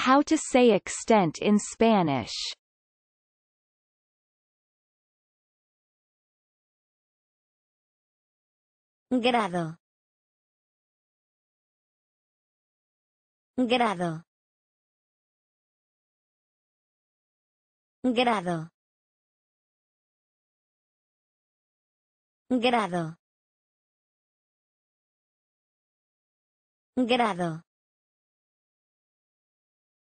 How to say extent in Spanish. Grado. Grado. Grado. Grado. Grado.